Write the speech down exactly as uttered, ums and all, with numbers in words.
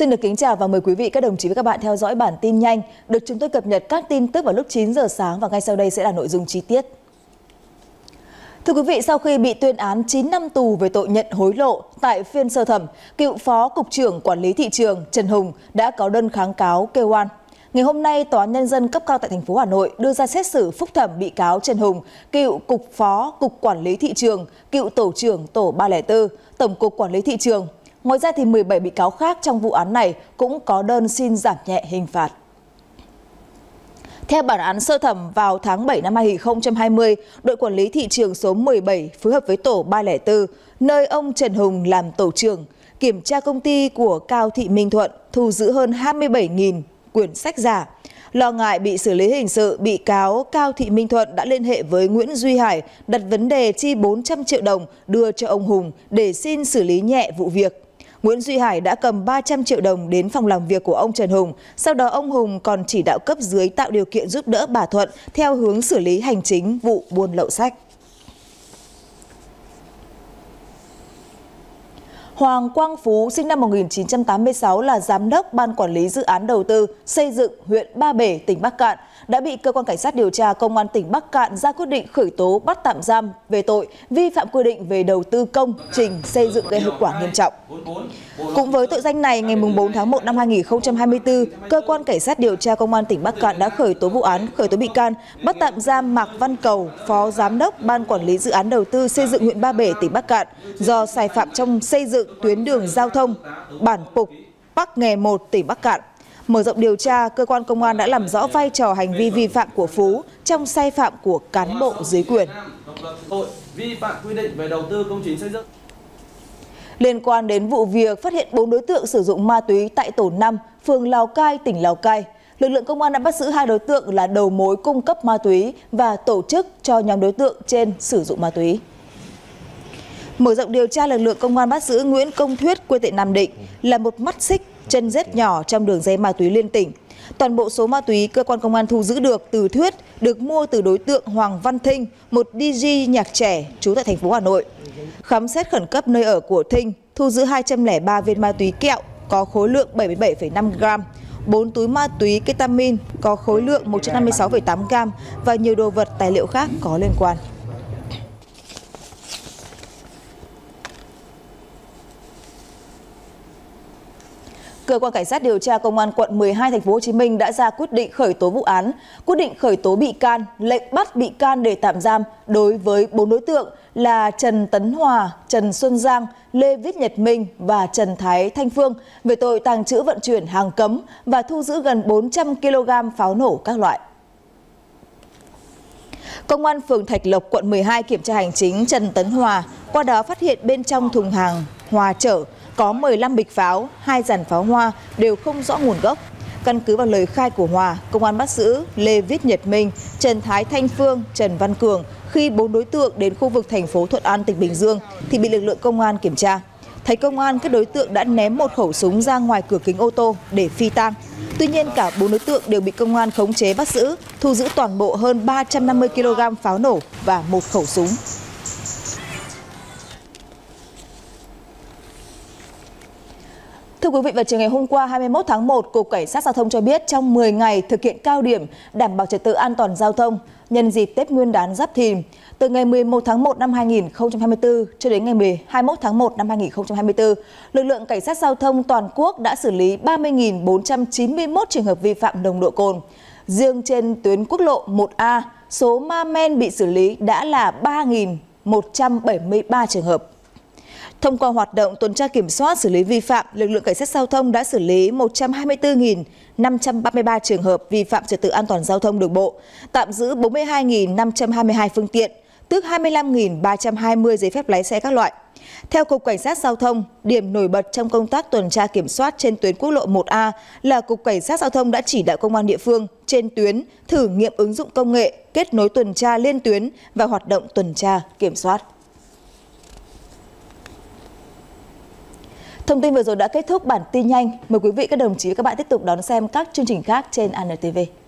Xin được kính chào và mời quý vị các đồng chí và các bạn theo dõi bản tin nhanh được chúng tôi cập nhật các tin tức vào lúc chín giờ sáng, và ngay sau đây sẽ là nội dung chi tiết. Thưa quý vị, sau khi bị tuyên án chín năm tù về tội nhận hối lộ tại phiên sơ thẩm, cựu Phó Cục trưởng Quản lý Thị trường Trần Hùng đã có đơn kháng cáo kêu oan. Ngày hôm nay, Tòa án Nhân dân cấp cao tại thành phố Hà Nội đưa ra xét xử phúc thẩm bị cáo Trần Hùng, cựu Cục Phó Cục Quản lý Thị trường, cựu Tổ trưởng Tổ ba không bốn, Tổng cục Quản lý Thị trường. Ngoài ra, thì mười bảy bị cáo khác trong vụ án này cũng có đơn xin giảm nhẹ hình phạt. Theo bản án sơ thẩm, vào tháng bảy năm hai nghìn không trăm hai mươi, đội quản lý thị trường số mười bảy phối hợp với tổ ba không bốn, nơi ông Trần Hùng làm tổ trưởng, kiểm tra công ty của Cao Thị Minh Thuận, thu giữ hơn hai mươi bảy nghìn quyển sách giả. Lo ngại bị xử lý hình sự, bị cáo Cao Thị Minh Thuận đã liên hệ với Nguyễn Duy Hải đặt vấn đề chi bốn trăm triệu đồng đưa cho ông Hùng để xin xử lý nhẹ vụ việc. Nguyễn Duy Hải đã cầm ba trăm triệu đồng đến phòng làm việc của ông Trần Hùng, sau đó ông Hùng còn chỉ đạo cấp dưới tạo điều kiện giúp đỡ bà Thuận theo hướng xử lý hành chính vụ buôn lậu sách. Hoàng Quang Phú sinh năm một nghìn chín trăm tám mươi sáu là giám đốc Ban Quản lý Dự án Đầu tư Xây dựng huyện Ba Bể, tỉnh Bắc Kạn, đã bị Cơ quan Cảnh sát điều tra Công an tỉnh Bắc Kạn ra quyết định khởi tố bắt tạm giam về tội vi phạm quy định về đầu tư công trình xây dựng gây hậu quả nghiêm trọng. Cũng với tội danh này, ngày bốn tháng một năm hai nghìn không trăm hai mươi tư, Cơ quan Cảnh sát điều tra Công an tỉnh Bắc Kạn đã khởi tố vụ án, khởi tố bị can, bắt tạm giam Mạc Văn Cầu, Phó Giám đốc Ban Quản lý Dự án Đầu tư Xây dựng huyện Ba Bể, tỉnh Bắc Kạn, do sai phạm trong xây dựng tuyến đường giao thông bản Phục Bắc Nghè một, tỉnh Bắc Kạn. Mở rộng điều tra, cơ quan công an đã làm rõ vai trò hành vi vi phạm của Phú trong sai phạm của cán bộ dưới quyền. Liên quan đến vụ việc phát hiện bốn đối tượng sử dụng ma túy tại tổ năm, phường Lào Cai, tỉnh Lào Cai, lực lượng công an đã bắt giữ hai đối tượng là đầu mối cung cấp ma túy và tổ chức cho nhóm đối tượng trên sử dụng ma túy. Mở rộng điều tra, lực lượng công an bắt giữ Nguyễn Công Thuyết, quê tại Nam Định, là một mắt xích, chân rết nhỏ trong đường dây ma túy liên tỉnh. Toàn bộ số ma túy cơ quan công an thu giữ được từ Thuyết được mua từ đối tượng Hoàng Văn Thinh, một đê gi nhạc trẻ trú tại thành phố Hà Nội. Khám xét khẩn cấp nơi ở của Thinh, thu giữ hai trăm lẻ ba viên ma túy kẹo có khối lượng bảy mươi bảy phẩy năm gam, bốn túi ma túy ketamin có khối lượng một trăm năm mươi sáu phẩy tám gam và nhiều đồ vật tài liệu khác có liên quan. Cơ quan Cảnh sát điều tra Công an quận mười hai thành phố Hồ Chí Minh đã ra quyết định khởi tố vụ án, quyết định khởi tố bị can, lệnh bắt bị can để tạm giam đối với bốn đối tượng là Trần Tấn Hòa, Trần Xuân Giang, Lê Viết Nhật Minh và Trần Thái Thanh Phương về tội tàng trữ vận chuyển hàng cấm và thu giữ gần bốn trăm ki lô gam pháo nổ các loại. Công an phường Thạch Lộc, quận mười hai kiểm tra hành chính Trần Tấn Hòa, qua đó phát hiện bên trong thùng hàng Hòa chở có mười lăm bịch pháo, hai dàn pháo hoa đều không rõ nguồn gốc. Căn cứ vào lời khai của Hòa, công an bắt giữ Lê Viết Nhật Minh, Trần Thái Thanh Phương, Trần Văn Cường khi bốn đối tượng đến khu vực thành phố Thuận An, tỉnh Bình Dương thì bị lực lượng công an kiểm tra. Thấy công an, các đối tượng đã ném một khẩu súng ra ngoài cửa kính ô tô để phi tang. Tuy nhiên, cả bốn đối tượng đều bị công an khống chế bắt giữ, thu giữ toàn bộ hơn ba trăm năm mươi ki lô gam pháo nổ và một khẩu súng. Thưa quý vị, vào chiều ngày hôm qua hai mươi mốt tháng một, Cục Cảnh sát Giao thông cho biết trong mười ngày thực hiện cao điểm đảm bảo trật tự an toàn giao thông nhân dịp Tết Nguyên đán Giáp Thìn, từ ngày mười một tháng một năm hai nghìn không trăm hai mươi tư cho đến ngày hai mươi mốt tháng một năm hai nghìn không trăm hai mươi tư, lực lượng Cảnh sát Giao thông toàn quốc đã xử lý ba mươi nghìn bốn trăm chín mươi mốt trường hợp vi phạm nồng độ cồn. Riêng trên tuyến quốc lộ một A, số ma men bị xử lý đã là ba nghìn một trăm bảy mươi ba trường hợp. Thông qua hoạt động tuần tra kiểm soát xử lý vi phạm, lực lượng Cảnh sát Giao thông đã xử lý một trăm hai mươi tư nghìn năm trăm ba mươi ba trường hợp vi phạm trật tự an toàn giao thông đường bộ, tạm giữ bốn mươi hai nghìn năm trăm hai mươi hai phương tiện, tước hai mươi lăm nghìn ba trăm hai mươi giấy phép lái xe các loại. Theo Cục Cảnh sát Giao thông, điểm nổi bật trong công tác tuần tra kiểm soát trên tuyến quốc lộ một A là Cục Cảnh sát Giao thông đã chỉ đạo công an địa phương trên tuyến thử nghiệm ứng dụng công nghệ, kết nối tuần tra liên tuyến và hoạt động tuần tra kiểm soát. Thông tin vừa rồi đã kết thúc bản tin nhanh. Mời quý vị, các đồng chí và các bạn tiếp tục đón xem các chương trình khác trên a en tê vê.